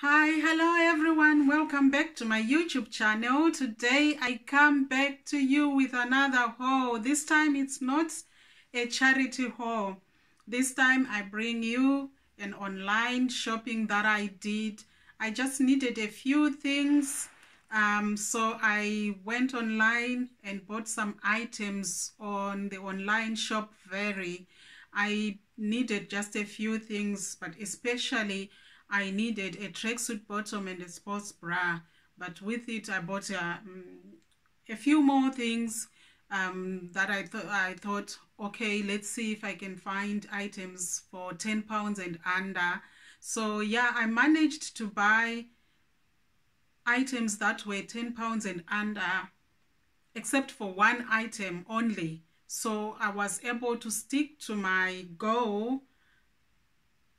Hi, hello everyone, welcome back to my YouTube channel. Today I come back to you with another haul. This time it's not a charity haul. This time I bring you an online shopping that I did. I just needed a few things, so I went online and bought some items on the online shop Very. I needed just a few things, but especially I needed a tracksuit bottom and a sports bra, but with it I bought a few more things that I thought, okay, let's see if I can find items for £10 and under. So yeah, I managed to buy items that were £10 and under, except for one item only. So I was able to stick to my goal,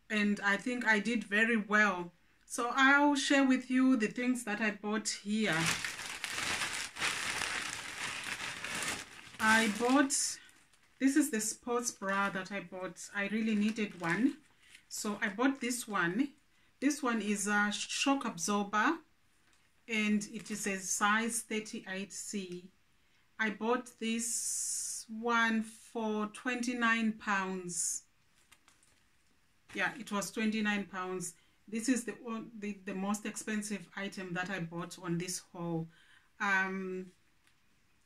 and I think I did very well. So I'll share with you the things that I bought here. I bought, this is the sports bra that I bought. I really needed one, so I bought this one. This one is a Shock Absorber and it is a size 38C. I bought this one for £29. Yeah, it was £29. This is the most expensive item that I bought on this haul.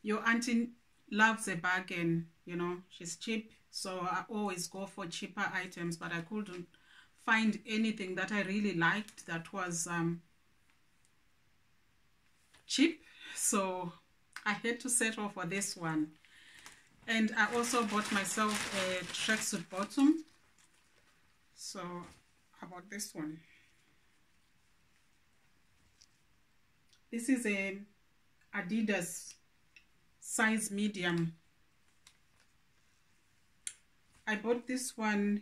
Your auntie loves a bargain, you know, she's cheap, so I always go for cheaper items, but I couldn't find anything that I really liked that was cheap, so I had to settle for this one. And I also bought myself a tracksuit bottom. So how about this one? This is a Adidas size medium. I bought this one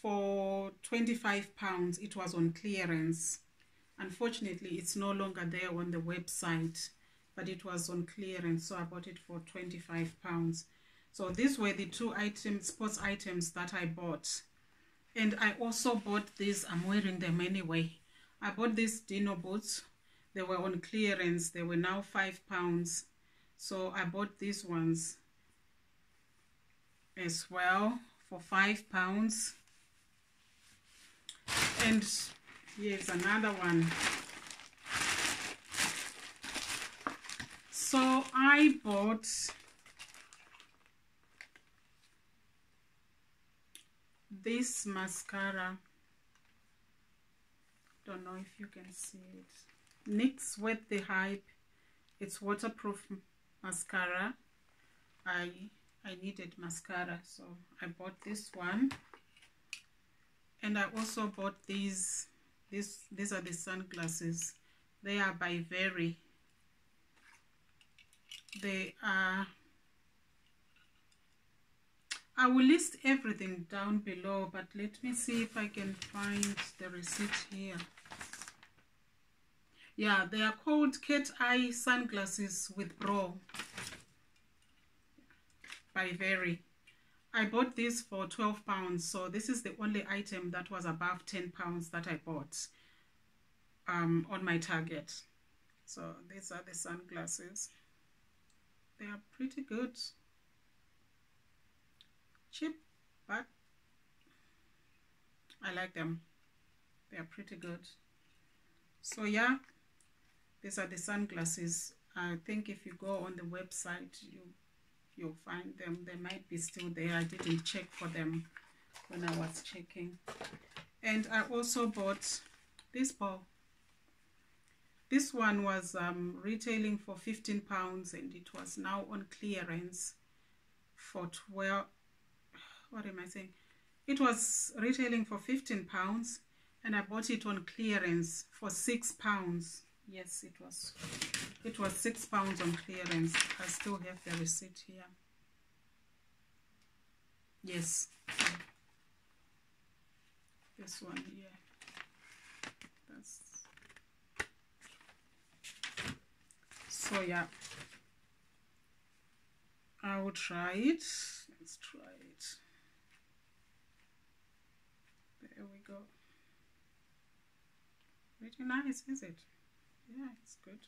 for £25. It was on clearance. Unfortunately, it's no longer there on the website, but it was on clearance, so I bought it for £25. So these were the two items, sports items, that I bought. And I also bought these, I'm wearing them anyway. I bought these Dino boots. They were on clearance. They were now £5. So I bought these ones as well for £5. And here's another one. So I bought this mascara. Don't know if you can see it. NYX Wet the Hype. It's waterproof mascara. I needed mascara, so I bought this one. And I also bought these. These are the sunglasses. They are by Very. They are, I will list everything down below, but let me see if I can find the receipt here. Yeah, they are called Cat Eye Sunglasses with Brow by Very. I bought this for £12, so this is the only item that was above £10 that I bought on my Target. So these are the sunglasses. They are pretty good. Cheap, but I like them. They are pretty good. So yeah, these are the sunglasses. I think if you go on the website, you'll find them. They might be still there. I didn't check for them when I was checking. And I also bought this ball. This one was retailing for £15 and it was now on clearance for 12. What am I saying? It was retailing for £15 and I bought it on clearance for £6. Yes, it was £6 on clearance. I still have the receipt here. Yes, this one here. That's, so yeah, I will try it. Let's try it. There we go. pretty nice, is it? Yeah, it's good.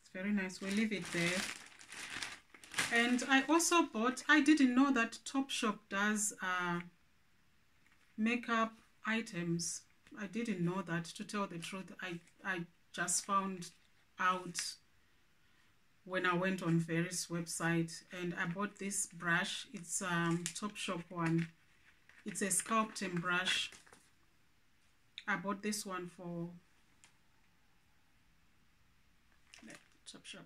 It's very nice. We'll leave it there. And I also bought, I didn't know that Topshop does makeup items. I didn't know that, to tell the truth. I just found out when I went on Very's website, and I bought this brush. It's Topshop one. It's a sculpting brush. I bought this one for Topshop.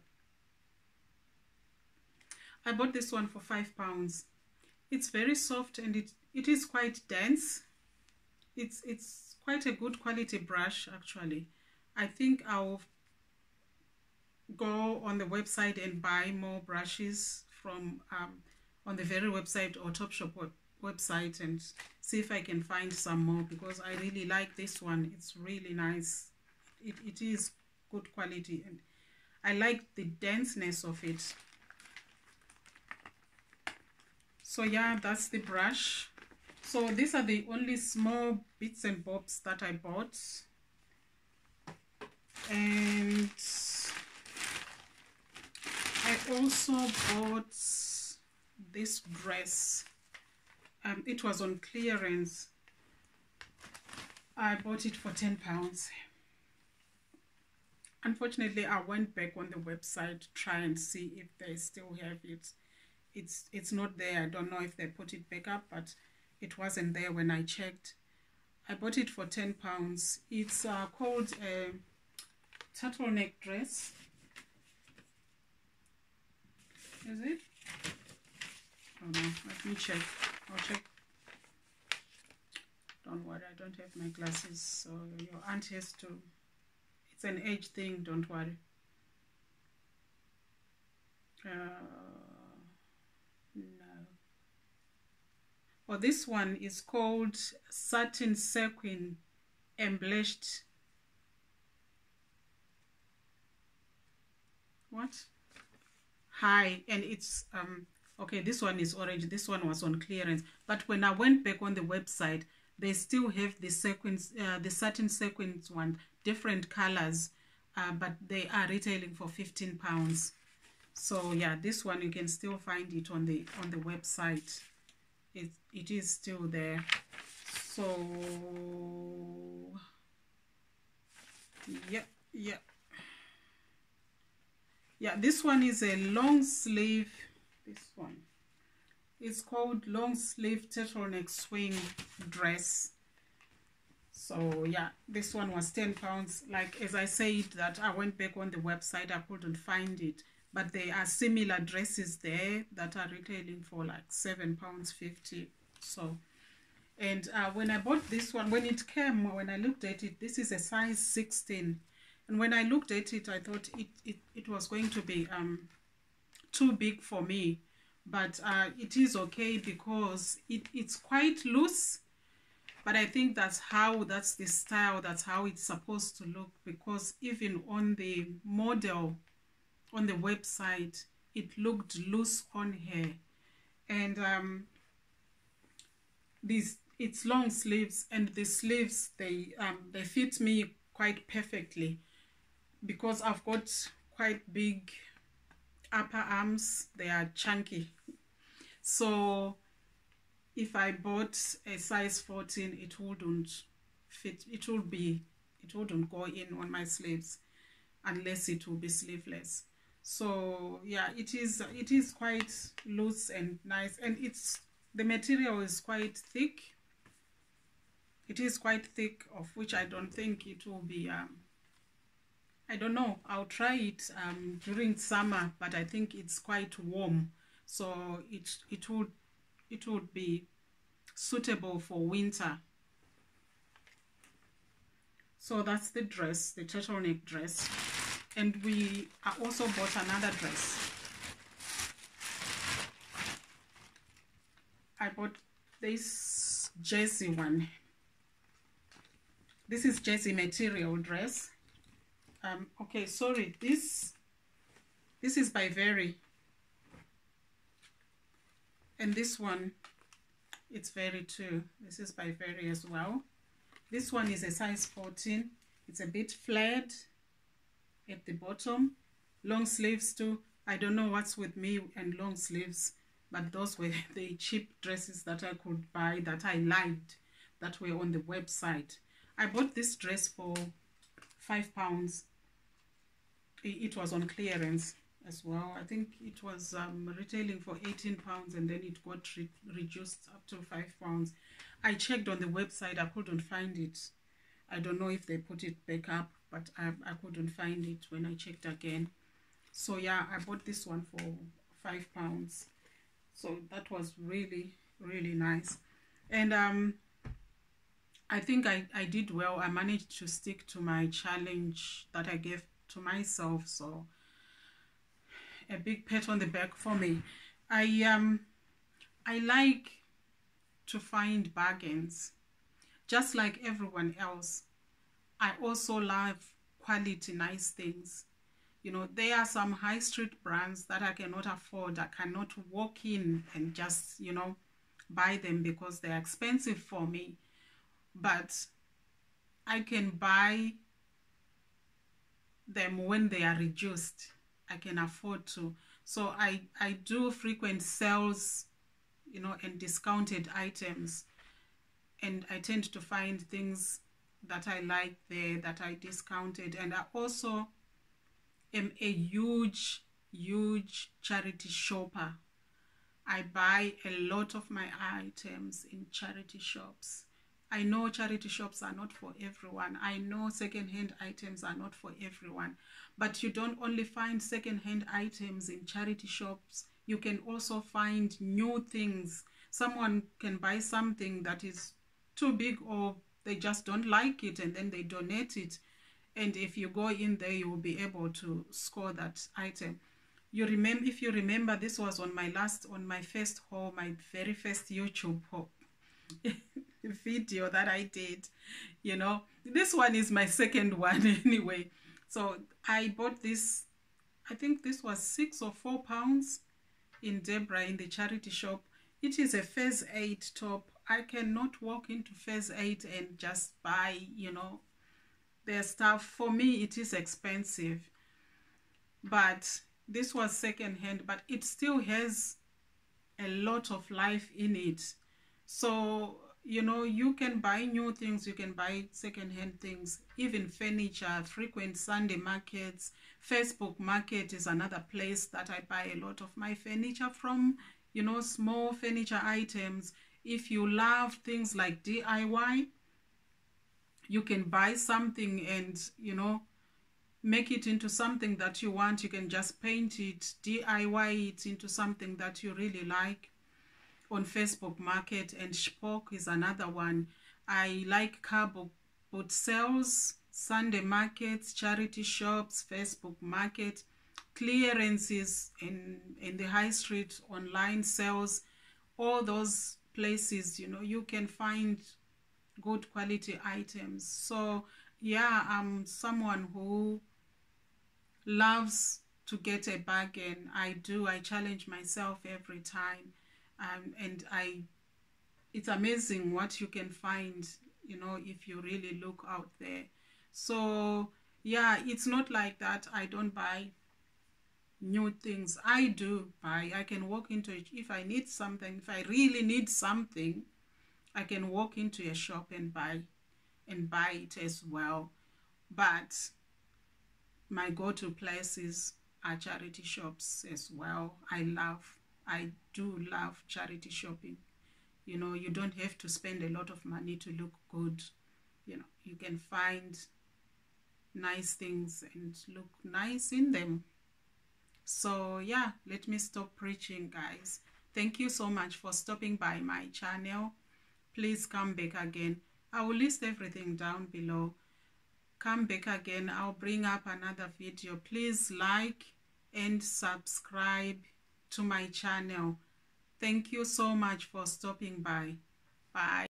I bought this one for £5. It's very soft, and it is quite dense. It's quite a good quality brush, actually. I think I'll go on the website and buy more brushes from on the Very website or Topshop website and see if I can find some more, because I really like this one. It's really nice. It is good quality, and I like the denseness of it. So yeah, that's the brush. So these are the only small bits and bobs that I bought. And I also bought this dress. It was on clearance. I bought it for £10. Unfortunately, I went back on the website to try and see if they still have it. It's not there. I don't know if they put it back up, but it wasn't there when I checked. I bought it for £10. It's called a turtleneck dress. Is it? Oh no, let me check. I'll check. Don't worry, I don't have my glasses, so your aunt has to. It's an age thing, don't worry. No. Well, this one is called satin sequin embellished. What? High, and it's okay. This one is orange. This one was on clearance, but when I went back on the website, they still have the sequins, the satin sequins one, different colors, but they are retailing for £15. So yeah, this one you can still find it on the website. It is still there. So yeah, this one is a long sleeve. This one, it's called long sleeve turtleneck swing dress. So yeah, this one was £10. Like as I said, that I went back on the website, I couldn't find it, but there are similar dresses there that are retailing for like £7.50. So, and when I bought this one, when it came, when I looked at it, this is a size 16. And when I looked at it, I thought it was going to be too big for me, but it is okay because it's quite loose. But I think that's the style, that's how it's supposed to look, because even on the model on the website, it looked loose on her. And it's long sleeves, and the sleeves they fit me quite perfectly, because I've got quite big upper arms. They are chunky. So if I bought a size 14, it wouldn't fit. It wouldn't go in on my sleeves, unless it will be sleeveless. So yeah, it is quite loose and nice, and the material is quite thick. It is quite thick, of which I don't think it will be. I don't know. I'll try it during summer, but I think it's quite warm, so it would be suitable for winter. So that's the dress, the turtleneck dress, and I also bought another dress. I bought this jersey one. This is jersey material dress. Okay, sorry, this is by Very, and this one, it's Very too. This is by Very as well. This one is a size 14. It's a bit flared at the bottom. Long sleeves too. I don't know what's with me and long sleeves, but those were the cheap dresses that I could buy, that I liked, that were on the website. I bought this dress for £5. It was on clearance as well. I think it was retailing for £18, and then it got reduced up to £5. I checked on the website. I couldn't find it. I don't know if they put it back up, but I couldn't find it when I checked again. So yeah, I bought this one for £5. So that was really, really nice. And I think I did well. I managed to stick to my challenge that I gave to myself. So a big pat on the back for me. I like to find bargains. Just like everyone else, I also love quality, nice things. You know, there are some high street brands that I cannot afford. I cannot walk in and just, you know, buy them because they're expensive for me. But I can buy them when they are reduced. I can afford to. So I do frequent sales, you know, and discounted items. And I tend to find things that I like there that I discounted. And I also am a huge charity shopper. I buy a lot of my items in charity shops. I know charity shops are not for everyone. I know second-hand items are not for everyone, but you don't only find second-hand items in charity shops. You can also find new things. Someone can buy something that is too big, or they just don't like it, and then they donate it. And if you go in there, you will be able to score that item. You remember, if you remember, this was on my first haul, my very first YouTube haul video that I did. You know, this one is my second one anyway. So I bought this. I think this was £6 or £4 in Debra in the charity shop. It is a Phase 8 top. I cannot walk into Phase 8 and just buy, you know, their stuff. For me, it is expensive, but this was second hand, but it still has a lot of life in it. So, you know, you can buy new things, you can buy second hand things, even furniture. Frequent Sunday markets. Facebook Market is another place that I buy a lot of my furniture from, you know, small furniture items. If you love things like DIY, you can buy something and, you know, make it into something that you want. You can just paint it, DIY it into something that you really like on Facebook Market. And Spock is another one. I like car boot sales, Sunday markets, charity shops, Facebook Market, clearances in the high street, online sales. All those places, you know, you can find good quality items. So yeah, I'm someone who loves to get a bargain. I challenge myself every time, and it's amazing what you can find, you know, if you really look out there. So yeah, it's not like that I don't buy new things. I do buy. I can walk into it. If I need something, if I really need something, I can walk into a shop and buy it as well. But my go-to places are charity shops as well. I do love charity shopping. You know, you don't have to spend a lot of money to look good. You know, you can find nice things and look nice in them. So yeah, let me stop preaching, guys. Thank you so much for stopping by my channel. Please come back again. I will list everything down below. Come back again. I'll bring up another video. Please like and subscribe to my channel. Thank you so much for stopping by. Bye.